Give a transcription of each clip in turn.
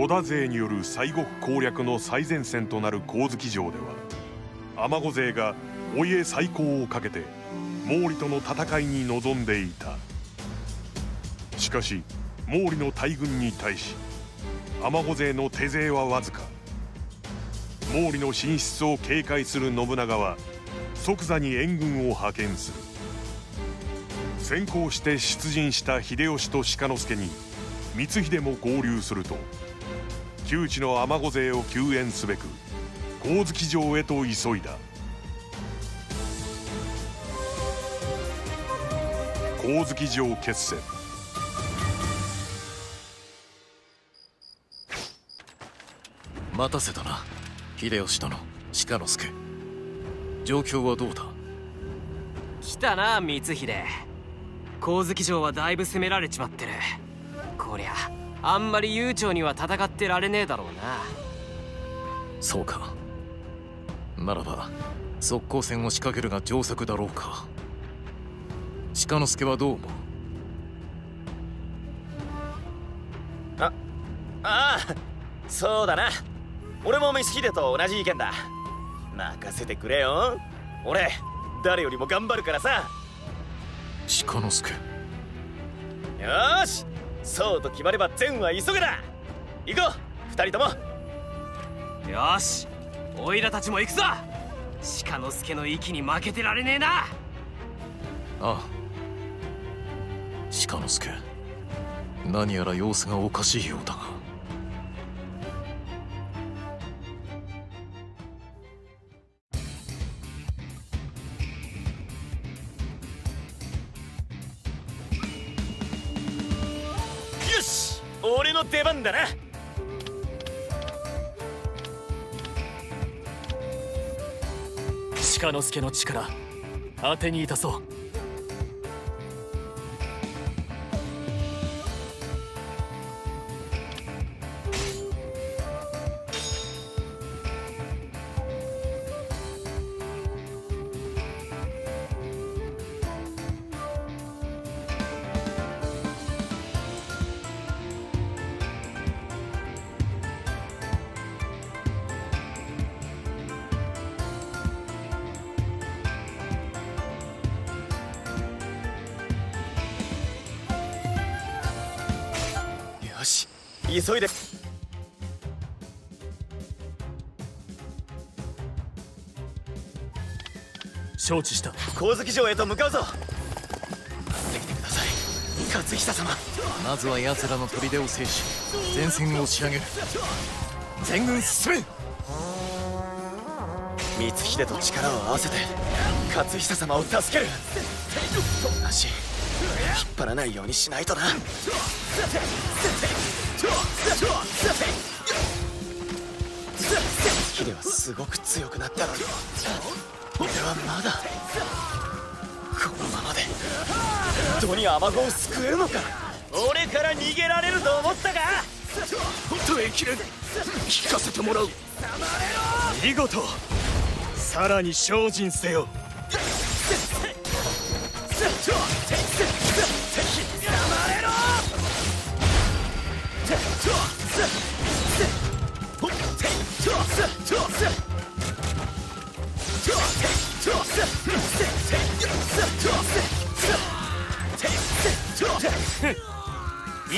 織田勢による西国攻略の最前線となる上月城では、尼子勢がお家再興をかけて毛利との戦いに臨んでいた。しかし毛利の大軍に対し尼子勢の手勢はわずか。毛利の進出を警戒する信長は即座に援軍を派遣する。先行して出陣した秀吉と鹿之助に光秀も合流すると、窮地の尼子勢を救援すべく上月城へと急いだ。上月城決戦。待たせたな、秀吉殿、鹿之助。状況はどうだ？来たな光秀。上月城はだいぶ攻められちまってる。こりゃあんまり悠長には戦ってられねえだろうな。そうか。ならば速攻戦を仕掛けるが上策だろうか。鹿之助はどう思う？ああ、そうだな。俺も光秀と同じ意見だ。任せてくれよ。俺誰よりも頑張るからさ。鹿之助、よし、そうと決まれば善は急げだ。行こう、二人とも。よし、おいらたちも行くぞ。鹿之助の息に負けてられねえな。ああ、鹿之助、何やら様子がおかしいようだが。俺の出番だな。鹿之助の力当てにいたそう。急いで。承知した。上月城へと向かうぞ。待ってきてください、勝久様。まずは奴らの砦を制し、前線を押し上げる。全軍進め。光秀と力を合わせて勝久様を助ける。足、引っ張らないようにしないとな。秀はすごく強くなったのに、俺はまだこのままで本当に尼子を救えるのか。俺から逃げられると思ったか。耐えきれぬ。聞かせてもらう。見事、さらに精進せよ。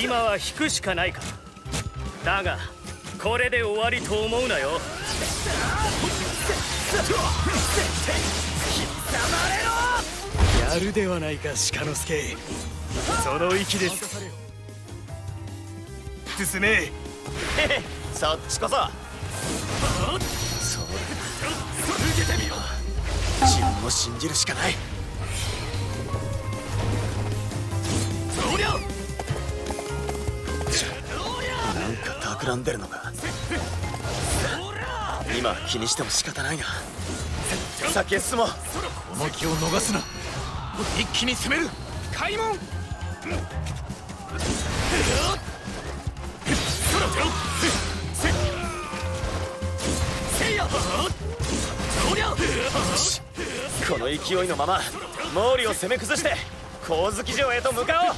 今は引くしかないか。だがこれで終わりと思うなよ。やるではないか鹿之助。その息です。進め。そっちこそ。そうだ、続けてみよう。自分を信じるしかない。増量なんか企んでるのか。今気にしても仕方ないな。先へ進もう。この気を逃すな。一気に攻める。開門。この勢いのまま毛利を攻め崩して上月城へと向かおう。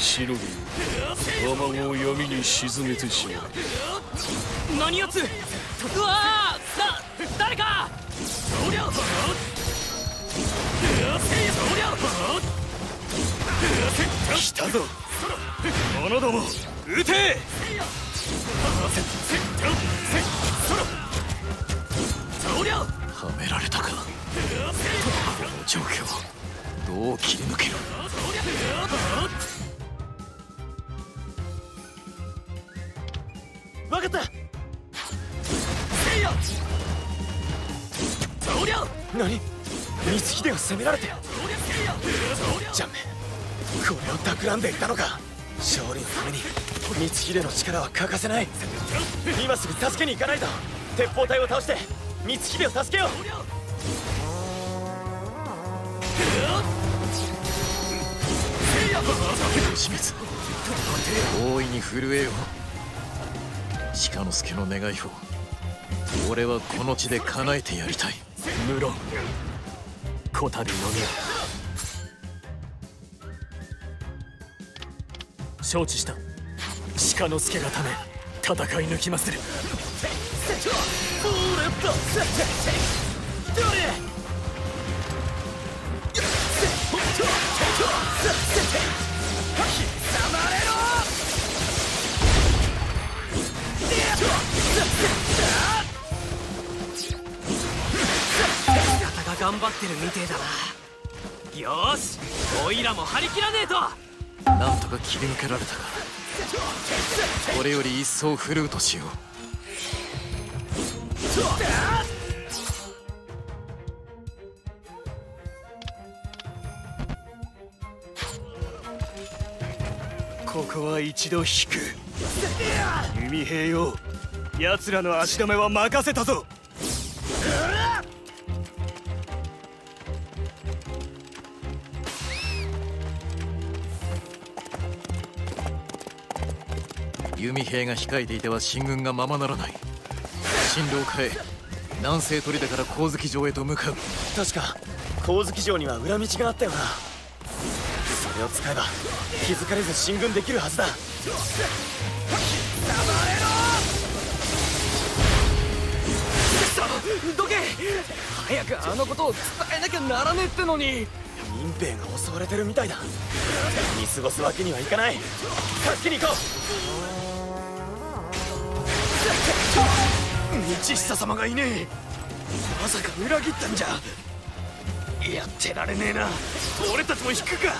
シロリを卵を闇に沈めてしまう。何やつ、うわー、誰か、そりゃ来たぞ者ども、撃て。はめられたか。この状況をどう切り抜ける。分かった。何、光秀を攻められて、ジャンめ、これを企んでいたのか。勝利のために光秀の力は欠かせない。今すぐ助けに行かないと。鉄砲隊を倒して光秀を助けよう。吉光、大いに震えよ。鹿之助の願いを俺はこの地で叶えてやりたい。無論小樽の宮、承知した。鹿之助がため戦い抜きまする。頑張ってるみてえだな。よし、おいらも張り切らねえと。なんとか切り抜けられたが、これより一層振るうとしよう。ここは一度引く。弓兵よ、奴らの足止めは任せたぞ。弓兵が控えていては進軍がままならない。進路を変え、南西砦から光月城へと向かう。確か光月城には裏道があったよな。それを使えば気づかれず進軍できるはずだ。黙れろ！どけ！早くあのことを伝えなきゃならねえってのに。民兵が襲われてるみたいだ。見過ごすわけにはいかない。助けに行こう。道下様がいねえ。まさか裏切ったんじゃやってられねえな。俺たちも引くか。黙れ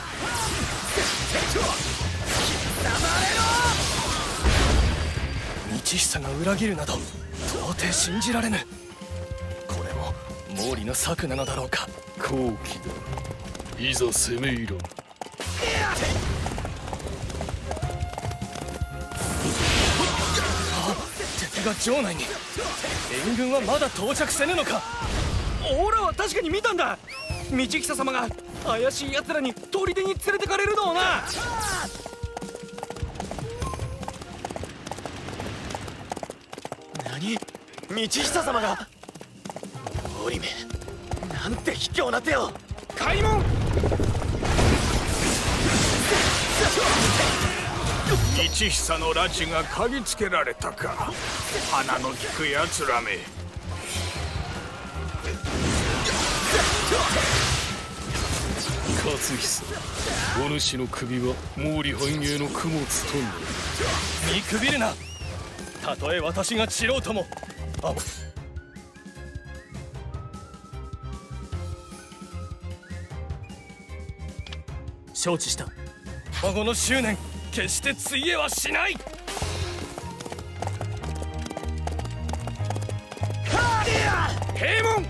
ろ。道下が裏切るなど到底信じられぬ。これも毛利の策なのだろうか。好機だ、いざ攻め入ろう。が城内に援軍はまだ到着せぬのか。オーラは確かに見たんだ。道久様が怪しい奴らに砦に連れてかれるのをな。何、道久様が。毛利め、なんて卑怯な手を。開門。道久の拉致が嗅ぎつけられたか。鼻の利くやつらめ。勝久、お主の首は毛利繁栄の供物となる。見くびるな。たとえ私が散ろうとも。あ、承知した。孫の執念、決してついえはしない。閉門。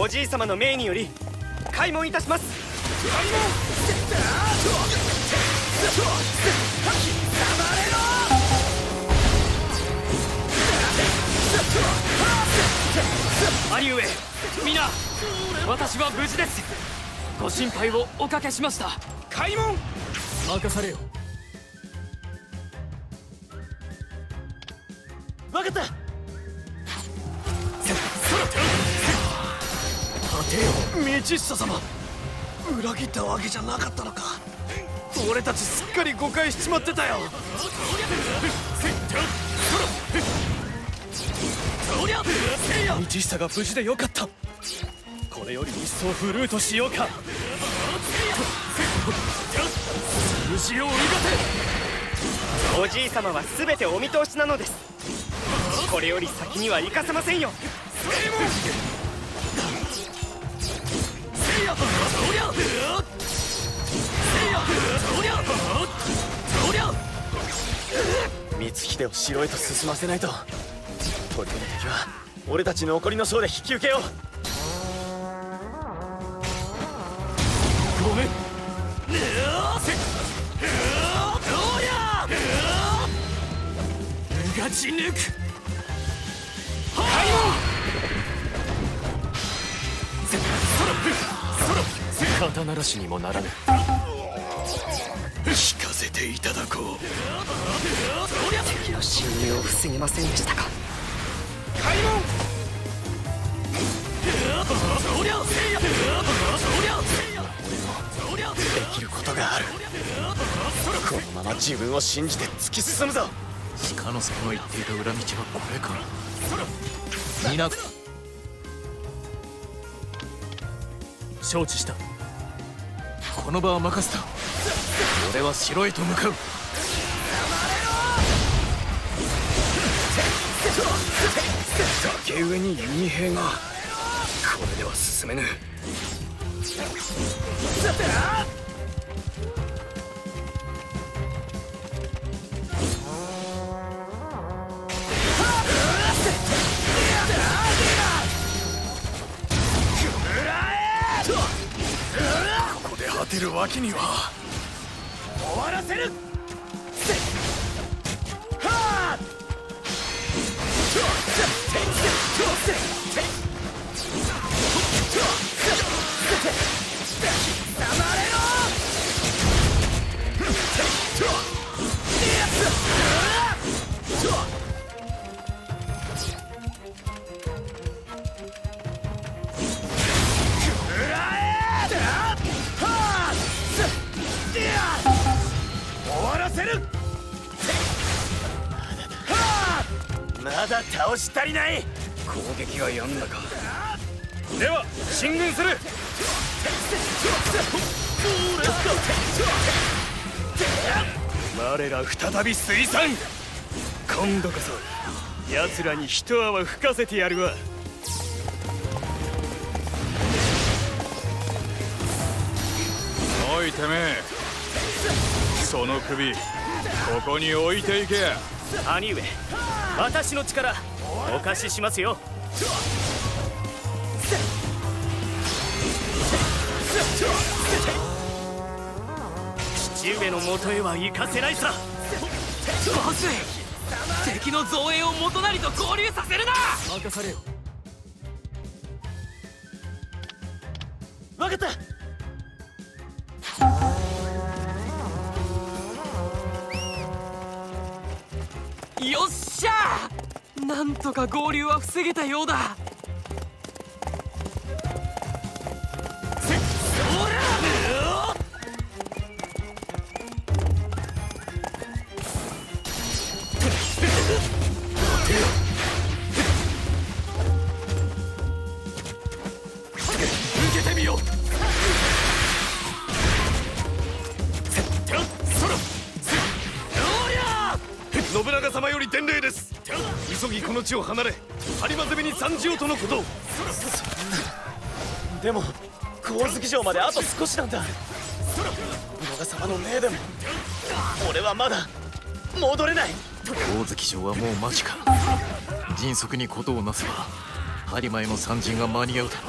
おじい様の命により開門いたします。開門。黙れろ。有上、皆私は無事です。ご心配をおかけしました。開門任されよ。分かった。立てよ道下様、裏切ったわけじゃなかったのか。俺たちすっかり誤解しちまってたよ。道下が無事でよかった。これより一層フルートしようか。虫を追い立て。おじい様は全てお見通しなのです。これより先には行かせませんよ。光秀を城へと進ませないと。とりあえずは俺たちの残りの将で引き受けよう。ごめん。うがち抜く。肩鳴らしにもならぬ。聞かせていただこう。敵の侵入を防げませんでしたか。開門。俺もできることがある。このまま自分を信じて突き進むぞ。鹿野さんが言っていた裏道はこれかな。皆承知した。この場は任せた。俺は城へと向かう。崖上に弓兵が。これでは進めぬ。ここで果てるわけには。終わらせる。まだ倒し足りない。攻撃はやんだか。では進軍する。我ら再び水産。今度こそ奴らに一泡吹かせてやるわ。おいてめえ、その首ここに置いていけ。兄上、私の力お貸ししますよ。父上の元へは行かせないさ。まずい、敵の造営を元就と合流させるな。任されよ。分かった。よっしゃー、なんとか合流は防げたようだ。地を離れ、播磨攻めに参じようとのこと。でも光月城まであと少しなんだ。野田様の命でも俺はまだ戻れない。光月城はもう間近。迅速に事をなせば播磨への参陣が間に合うだろ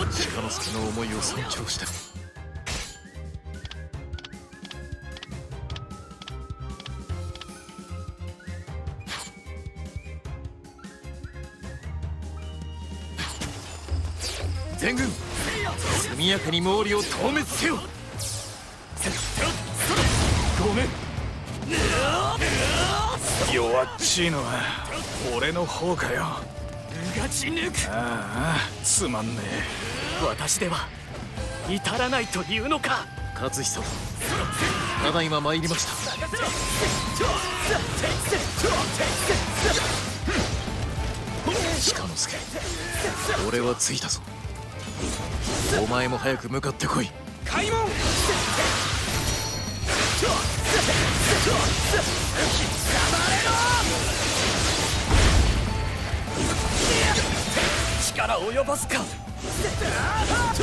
う。鹿之助の思いを尊重した。全軍速やかに毛利を討滅せよ。ごめん、弱っちいのは俺の方かよ。うがち抜く。ああ、すまんねえ。私では至らないというのか。勝久、ただいま参りました。鹿之助、俺は着いたぞ。お前も早く向かってこい。開門。力及ばずか。来たぞ、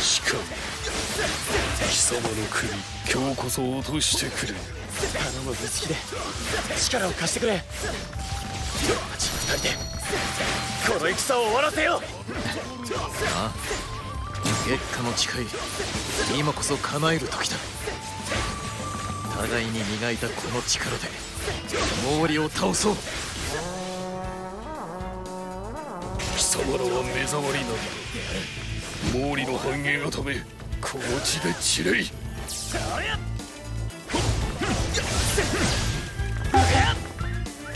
しかも貴様の首、今日こそ落としてくれ。頼む、ぶつきで力を貸してくれ。二人でこの戦を終わらせよう。ああ、月下の誓い、今こそ叶える時だ。互いに磨いたこの力で毛利を倒そう。貴様らは目障りなのだ。毛利の繁栄のためこの地で散れい。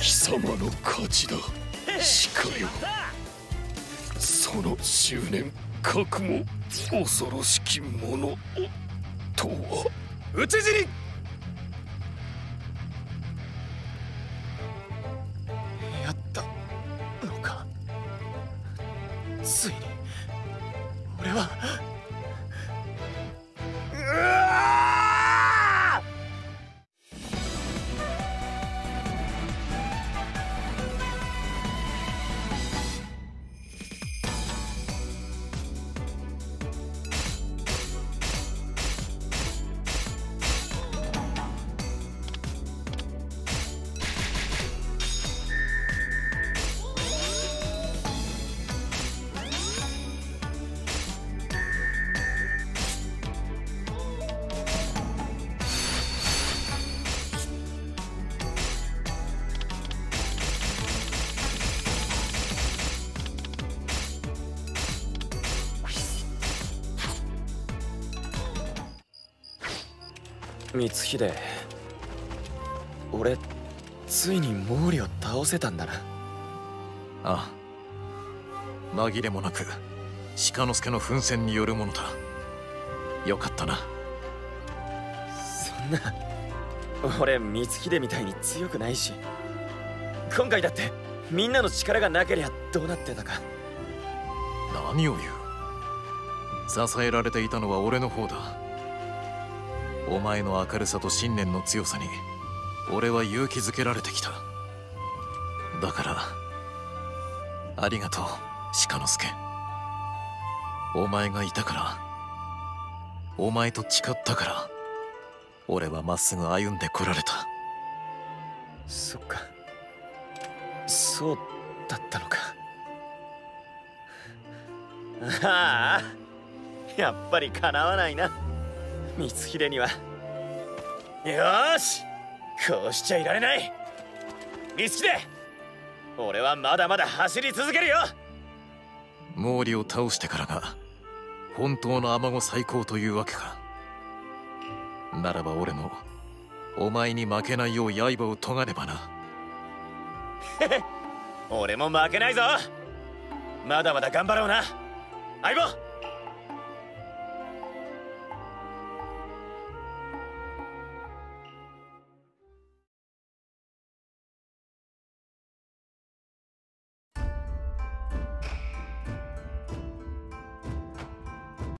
貴様の勝ちだ、鹿よ。その執念、覚悟、恐ろしきものとは。討ち死に。やったのか。ついに俺は。光秀、俺ついに毛利を倒せたんだな。ああ、紛れもなく鹿之助の奮戦によるものだ。よかったな。そんな、俺光秀みたいに強くないし、今回だってみんなの力がなけりゃどうなってたか。何を言う。支えられていたのは俺の方だ。お前の明るさと信念の強さに俺は勇気づけられてきた。だからありがとう、鹿之助。お前がいたから、お前と誓ったから、俺はまっすぐ歩んでこられた。そっか、そうだったのか。ああ、やっぱりかなわないな、光秀には。よし、こうしちゃいられない。光秀、俺はまだまだ走り続けるよ。毛利を倒してからが本当の尼子再興というわけか。ならば俺もお前に負けないよう刃を研がねばな。俺も負けないぞ。まだまだ頑張ろうな、相棒。